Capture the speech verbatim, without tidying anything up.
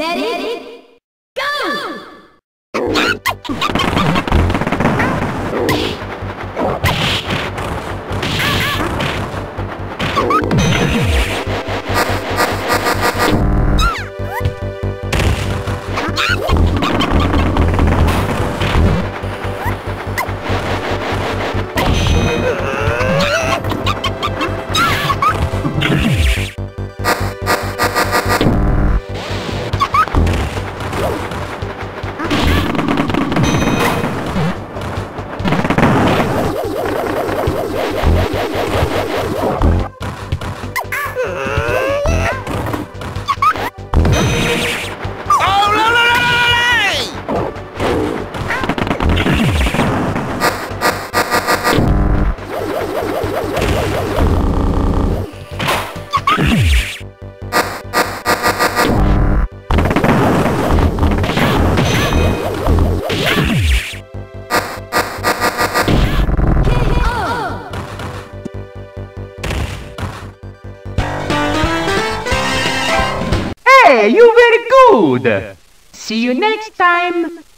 Let it go! You very good! See you next time!